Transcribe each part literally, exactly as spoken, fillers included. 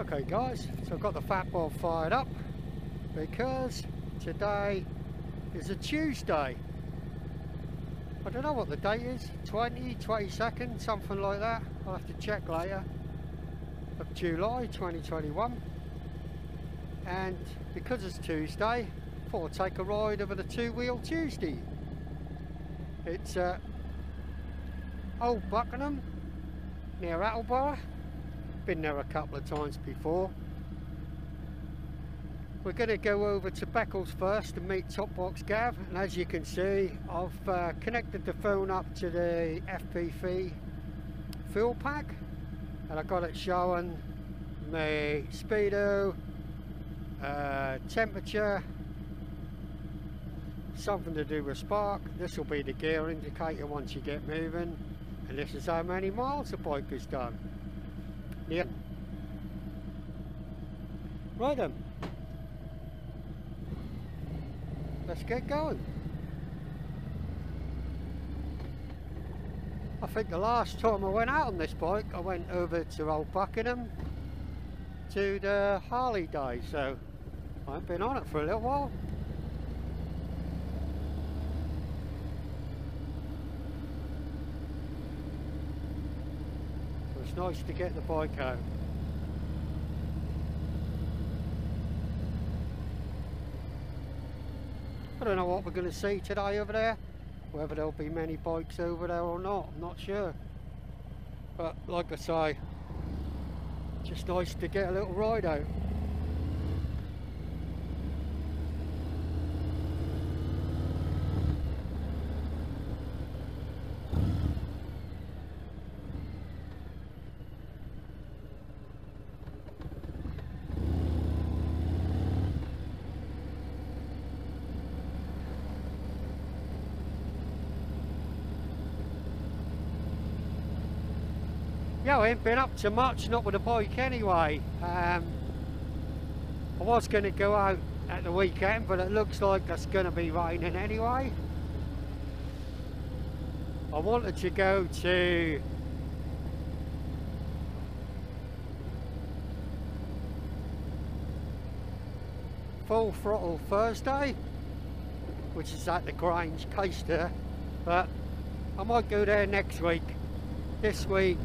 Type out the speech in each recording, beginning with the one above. Okay guys, so I've got the Fat Bob fired up because today is a Tuesday. I don't know what the date is, twentieth, twenty-second, something like that. I'll have to check later, of July twenty twenty-one. And because it's Tuesday, I thought I'd take a ride over the Two Wheel Tuesday. It's uh, Old Buckenham, near Attleborough. Been there a couple of times before. We're going to go over to Beccles first and meet Top Box Gav, and as you can see I've uh, connected the phone up to the F P V fuel pack and I got it showing my speedo, uh, temperature, something to do with spark. This will be the gear indicator once you get moving, and this is how many miles the bike has done. Yeah. Right then. Let's get going. I think the last time I went out on this bike, I went over to Old Buckenham to the Harley day, so I haven't been on it for a little while. So it's nice to get the bike out. I don't know what we're going to see today over there, whether there'll be many bikes over there or not, I'm not sure. But like I say, just nice to get a little ride out. Yeah, I ain't been up to much, not with a bike anyway. Um, I was going to go out at the weekend, but it looks like that's going to be raining anyway. I wanted to go to Full Throttle Thursday, which is at the Grange Coaster, but I might go there next week. This week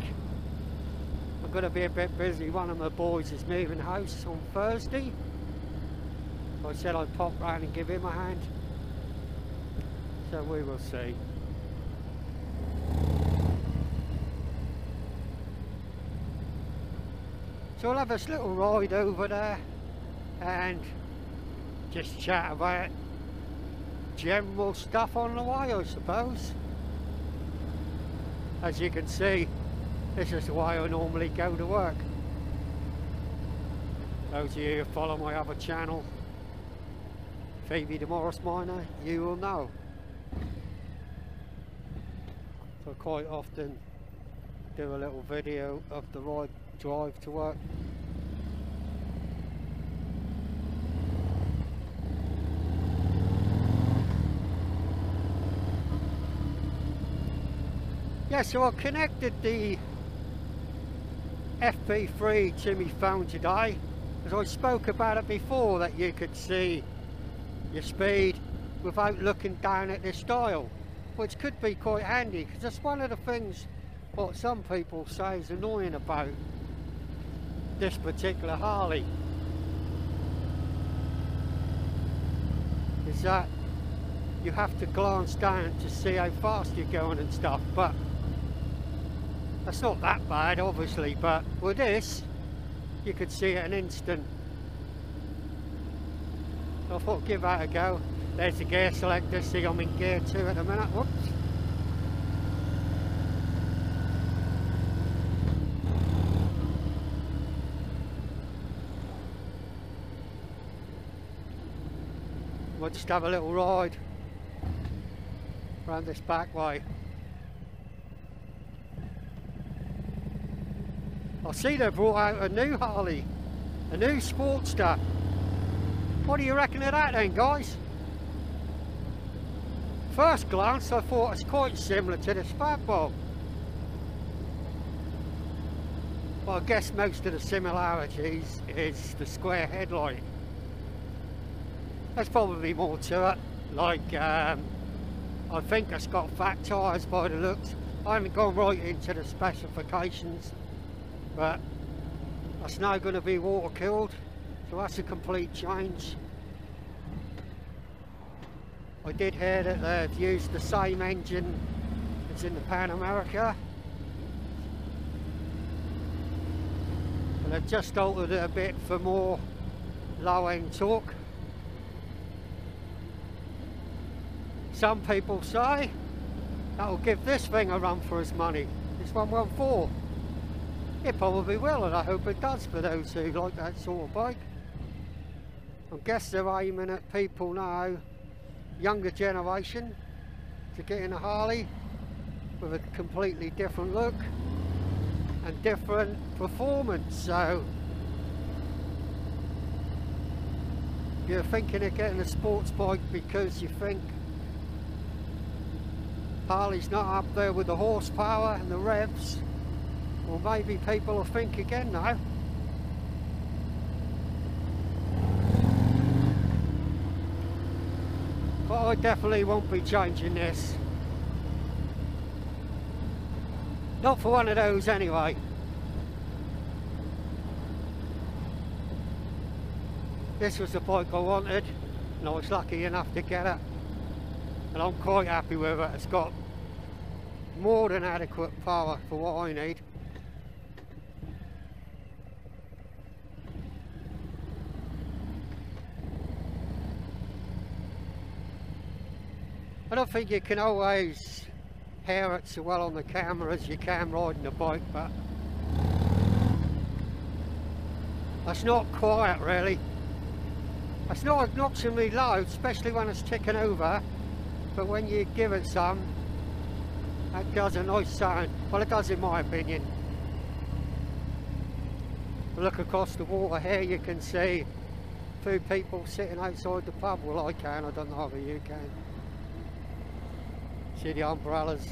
going to be a bit busy. One of my boys is moving house on Thursday. I said I'd pop round and give him a hand. So we will see. So we'll have this little ride over there and just chat about general stuff on the way, I suppose. As you can see, this is the way I normally go to work. Those of you who follow my other channel, Phoebe the Morris Minor, you will know. So quite often do a little video of the ride drive to work. Yeah, so I connected the F P three to my phone today, as I spoke about it before, that you could see your speed without looking down at this dial, which could be quite handy, because that's one of the things what some people say is annoying about this particular Harley, is that you have to glance down to see how fast you're going and stuff. But that's not that bad, obviously, but with this, you could see it in an instant. So I thought, give that a go. There's the gear selector, see I'm in gear two at the minute, whoops. We'll just have a little ride around this back way. I see they brought out a new Harley, a new Sportster. What do you reckon of that then, guys? First glance I thought it's quite similar to this Fat Bob. Well, I guess most of the similarities is the square headlight. There's probably more to it, like um, I think it's got fat tyres by the looks. I haven't gone right into the specifications, but that's now going to be water cooled, so that's a complete change. I did hear that they've used the same engine as in the Pan America, and they've just altered it a bit for more low-end torque. Some people say that'll give this thing a run for its money. It's one one four. It probably will, and I hope it does for those who like that sort of bike. I guess they're aiming at people now, younger generation, to get in a Harley with a completely different look and different performance. So you're thinking of getting a sports bike because you think Harley's not up there with the horsepower and the revs, well, maybe people will think again now. But I definitely won't be changing this. Not for one of those anyway. This was the bike I wanted, and I was lucky enough to get it. And I'm quite happy with it. It's got more than adequate power for what I need. I don't think you can always hear it so well on the camera as you can riding the bike, but that's not quiet really. It's not obnoxiously loud, especially when it's ticking over, but when you give it some, that does a nice sound. Well, it does in my opinion. Look across the water here, you can see a few people sitting outside the pub. Well, I can, I don't know whether you can. See the umbrellas.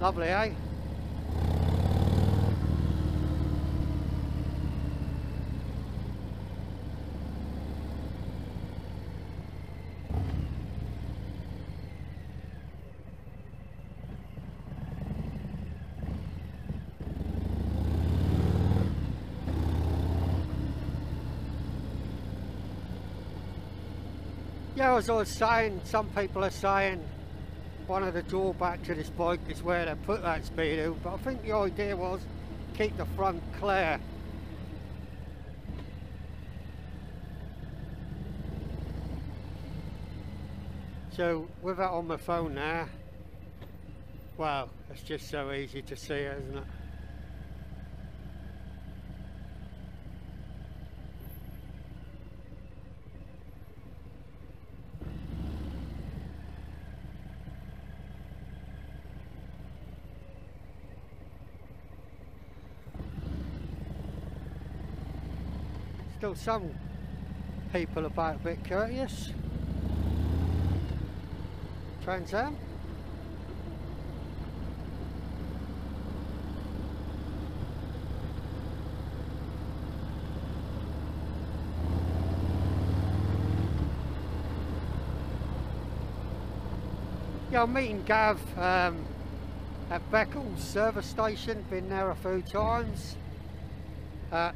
Lovely, eh? Yeah, as I was saying, some people are saying one of the drawbacks to this bike is where they put that speedo, but I think the idea was keep the front clear. So with that on my phone there, wow, it's just so easy to see, isn't it? Still some people about a bit courteous. Trans Am. Yeah, I'm meeting Gav um, at Beccles Service Station. Been there a few times. Uh,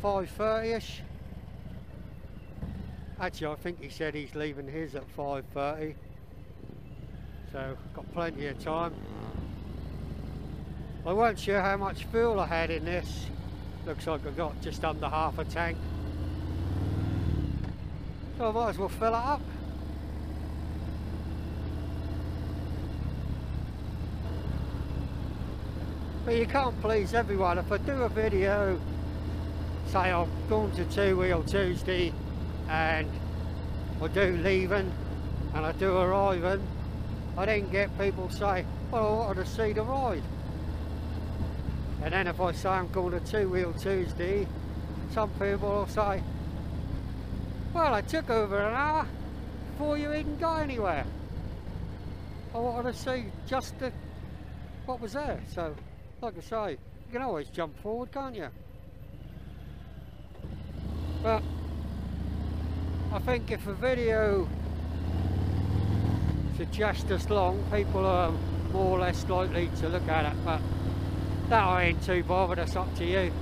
five thirty-ish. Actually, I think he said he's leaving his at five thirty, so got plenty of time. I weren't sure how much fuel I had in this. Looks like I got just under half a tank, so I might as well fill it up. But you can't please everyone. If I do a video, say I've gone to Two Wheel Tuesday and I do leaving and I do arriving, I then get people say, well, I wanted to see the ride. And then if I say I'm going to Two Wheel Tuesday, some people will say, well, I took over an hour before you even go anywhere. I wanted to see just the, what was there. So like I say, you can always jump forward, can't you? But I think if a video is just as long, people are more or less likely to look at it, but that I ain't too bothered, that's up to you.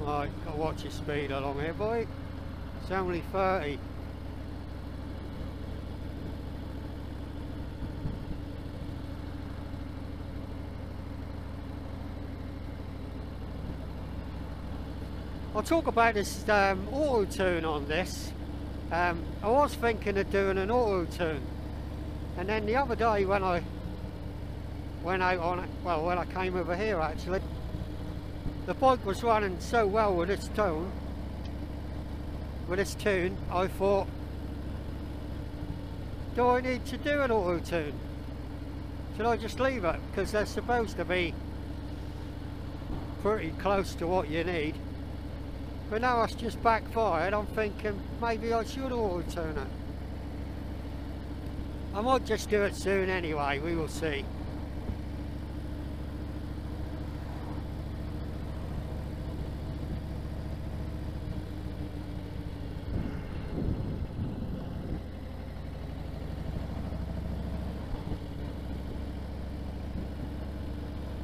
Right, gotta watch your speed along here, boy. It's only thirty. I'll talk about this um, auto tune on this. Um, I was thinking of doing an auto tune, and then the other day when I went out on, well, when I came over here actually, the bike was running so well with its tune, with its tune, I thought, do I need to do an auto tune? Should I just leave it? Because they're supposed to be pretty close to what you need. But now it's just backfired. I'm thinking maybe I should auto-tune it. I might just do it soon anyway, we will see.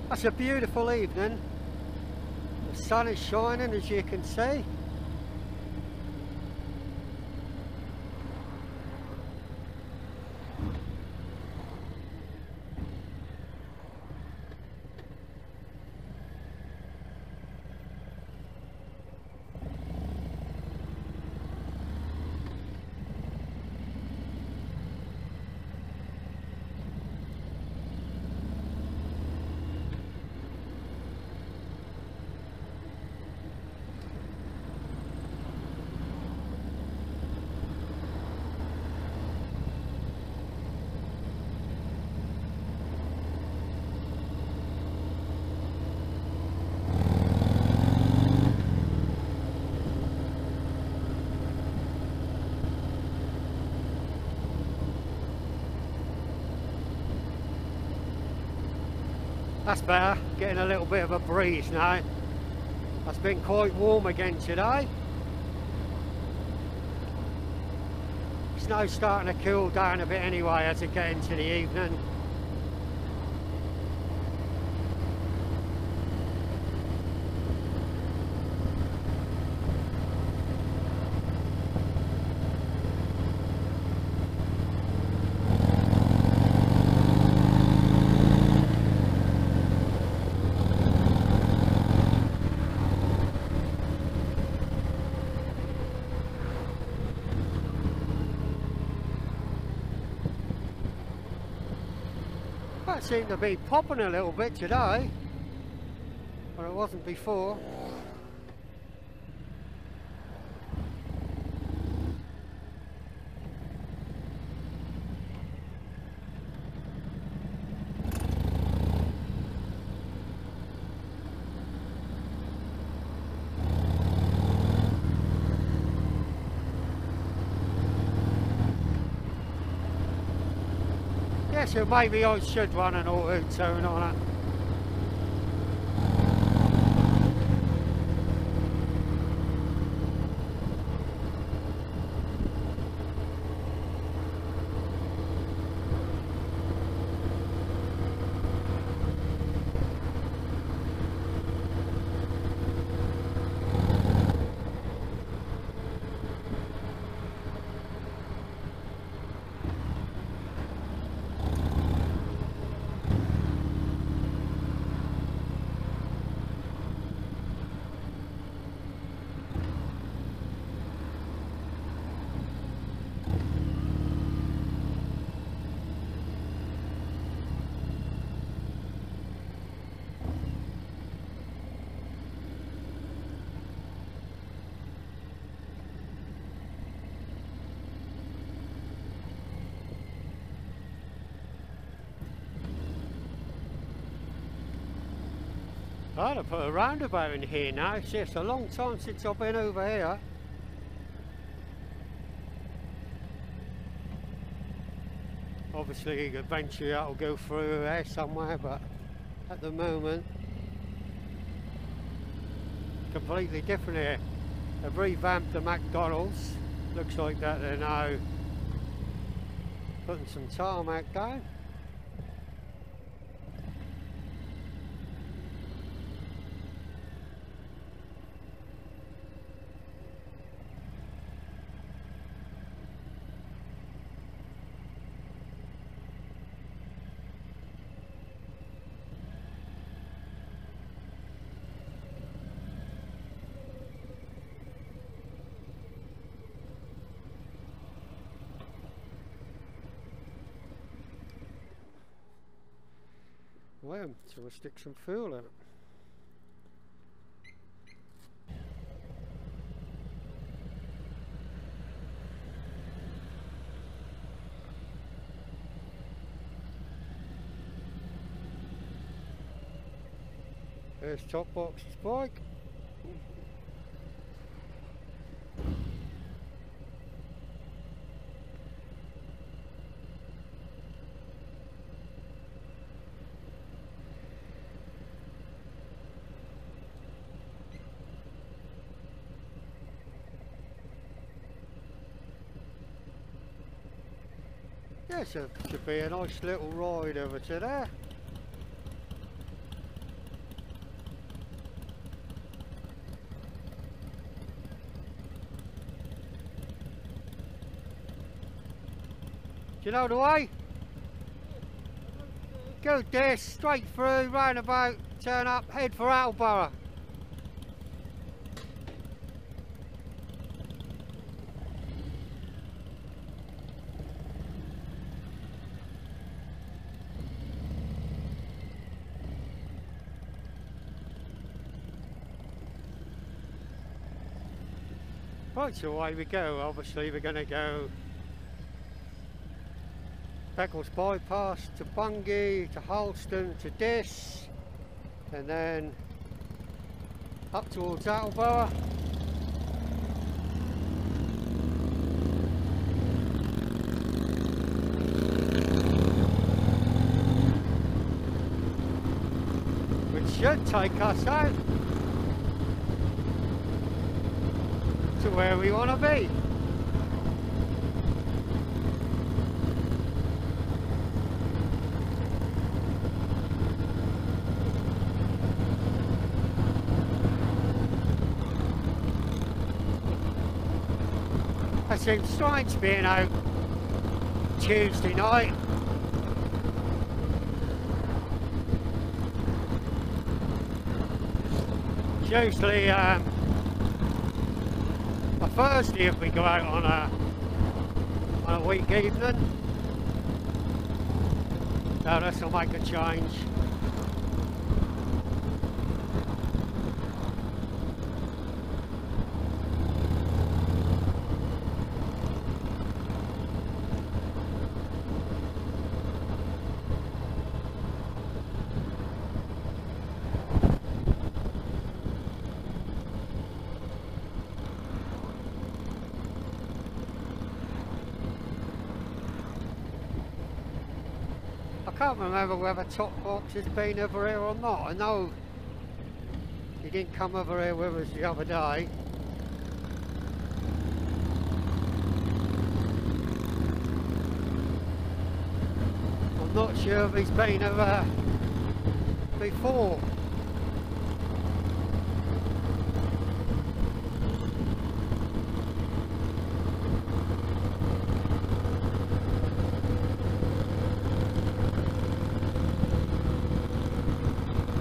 That's a beautiful evening. The sun is shining, as you can see. That's better, getting a little bit of a breeze now. It's been quite warm again today. Snow's starting to cool down a bit anyway as it gets into the evening. Seemed to be popping a little bit today, but it wasn't before. So maybe I should run an auto tune on it. I'd have put a roundabout in here now. See, it's a long time since I've been over here. I've obviously eventually that'll go through there somewhere, but at the moment completely different here. They've revamped the McDonald's, looks like that they're now putting some tarmac down. Well, so we'll stick some fuel in it. There's Top Box's bike. Yes, it should be a nice little ride over to there. Do you know the way? Go Dis, straight through, roundabout, turn up, head for Attleborough. Right, so away we go. Obviously we're going to go Beccles Bypass to Bungie, to Halston, to Dis, and then up towards Attleborough. Which should take us out to where we want to be. That seems strange being out Tuesday night. It's usually um, Thursday if we go out on a on a week evening. Now this will make a change. I can't remember whether Top Box has been over here or not. I know he didn't come over here with us the other day. I'm not sure if he's been over before.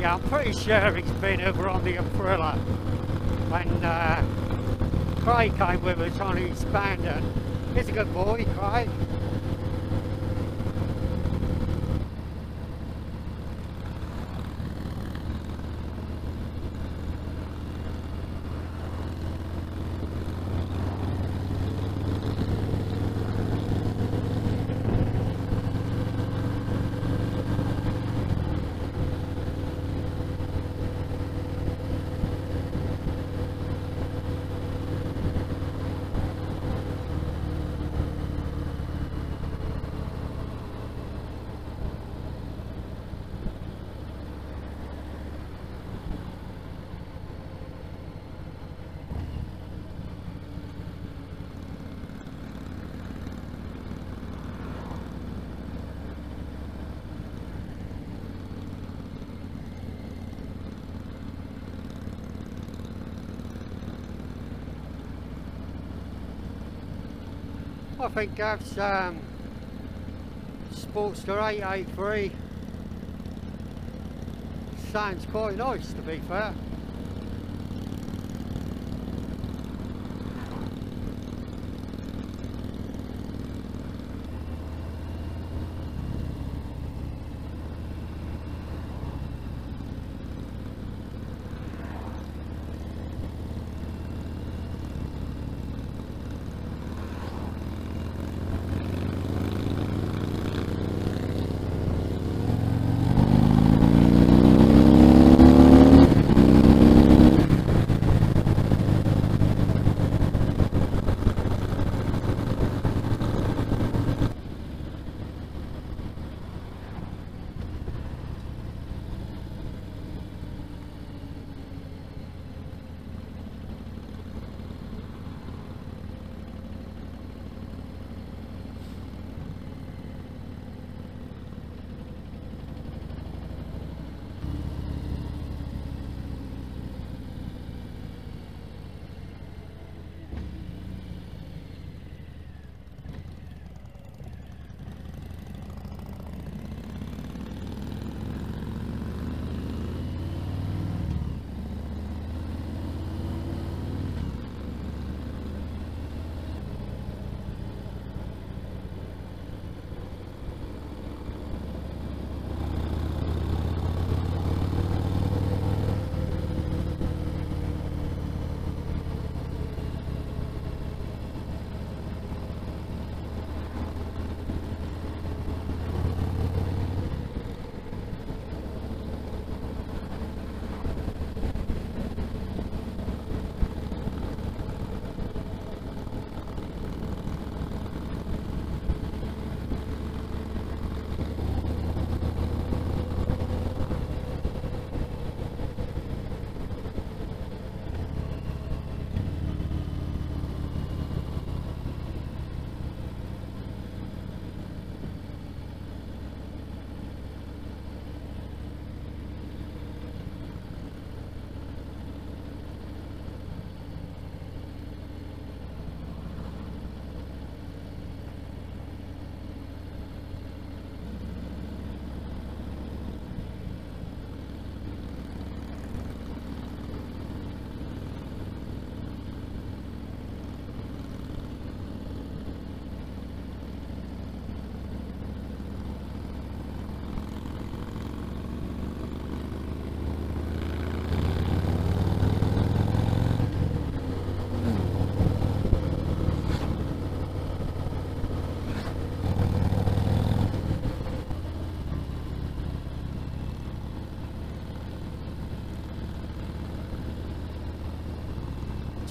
I'm pretty sure he's been over on the Umbrella when uh, Craig came with us on his Expander. He's a good boy, Craig. I think Gav's um, Sportster eight eighty-three sounds quite nice, to be fair.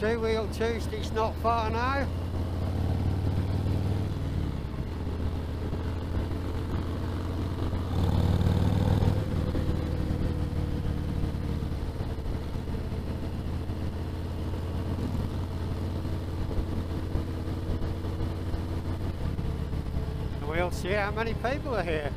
Two Wheel Tuesday's not far now. And we'll see how many people are here.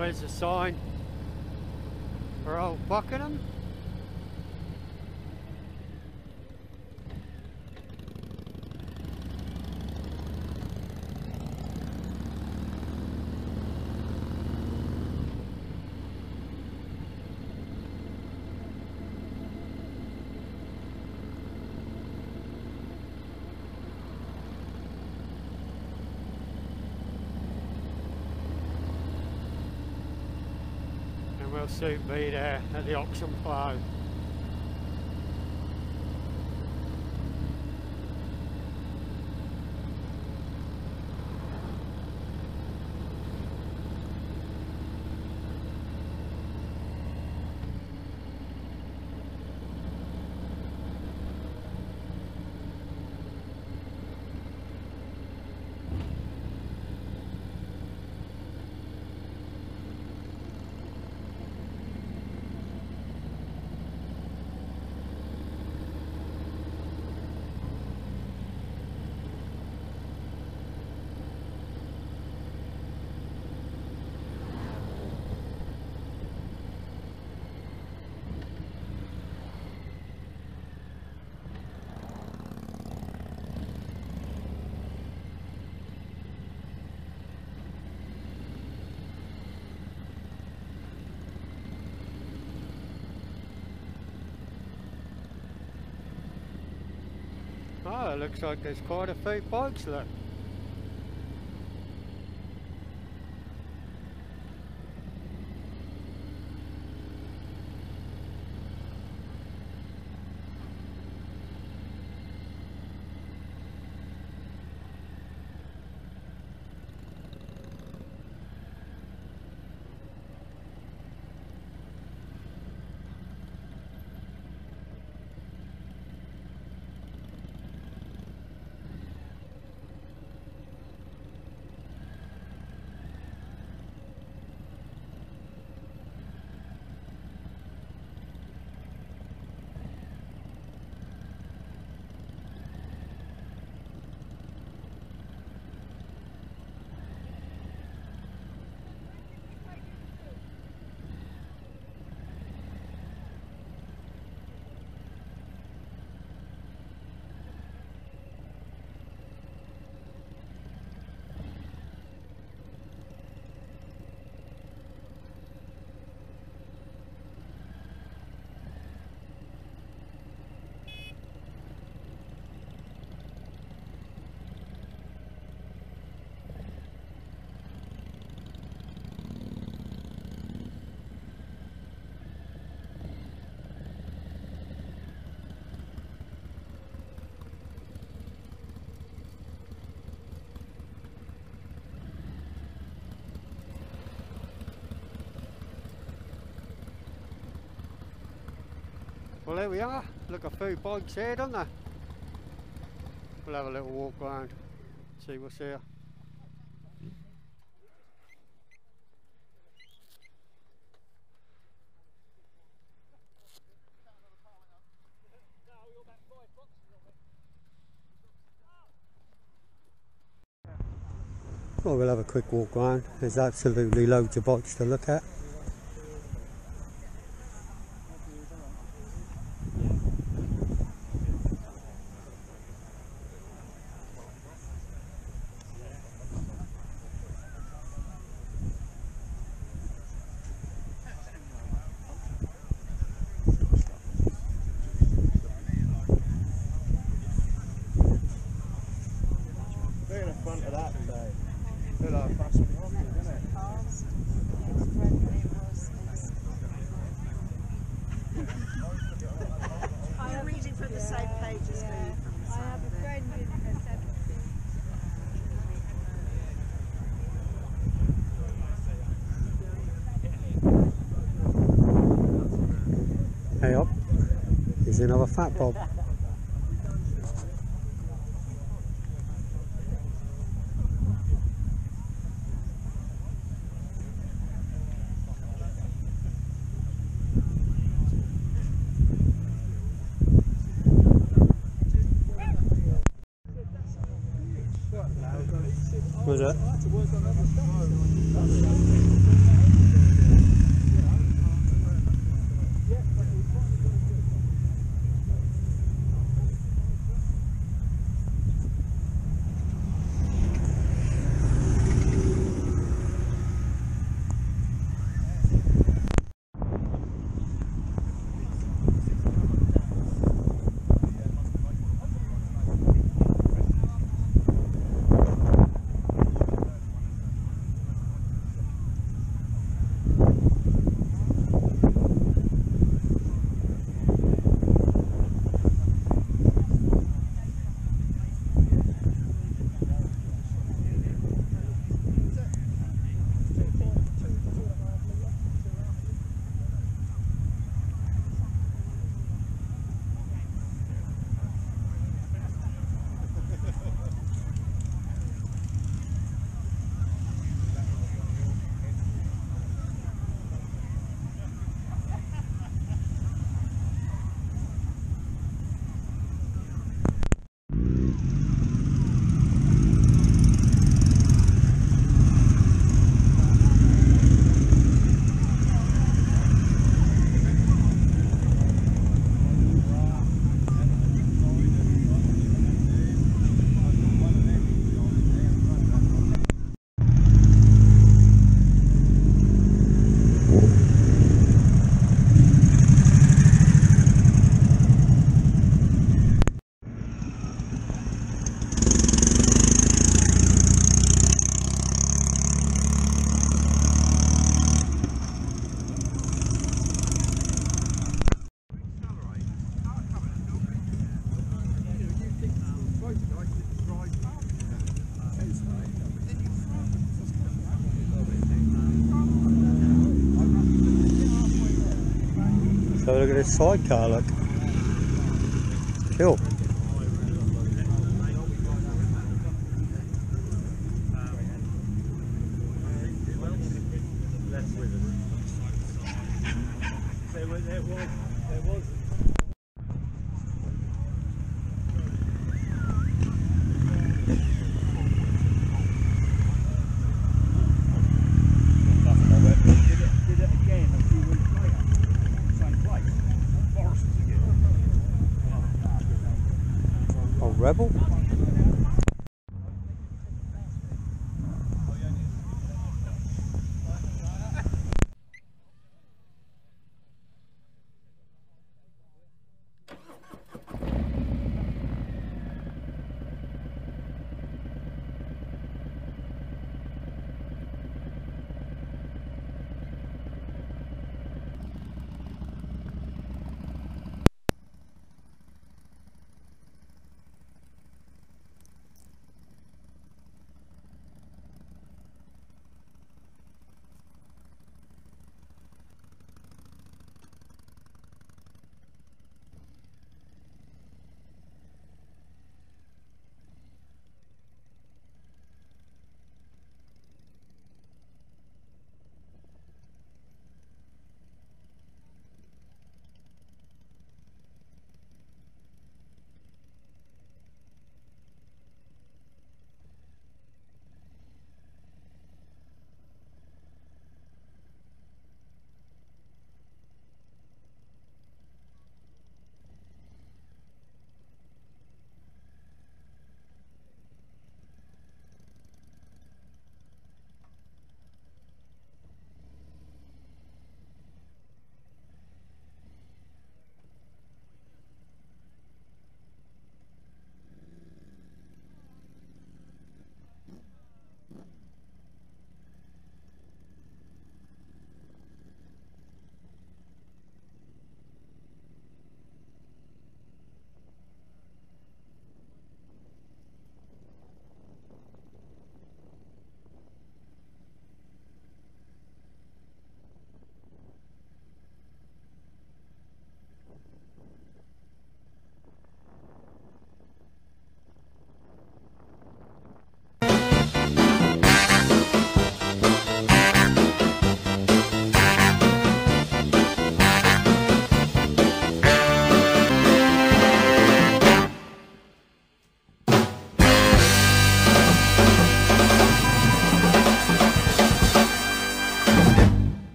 There's a sign for Old Buckenham. Soon be there at the Ox and Plough. Oh, it looks like there's quite a few bikes left. Well, there we are. Look, a few bikes here, don't they? We'll have a little walk round, see what's here. Well, we'll have a quick walk round. There's absolutely loads of bikes to look at. Another Fat Bob. What's that? look at this sidecar, look. Cool. There was, there was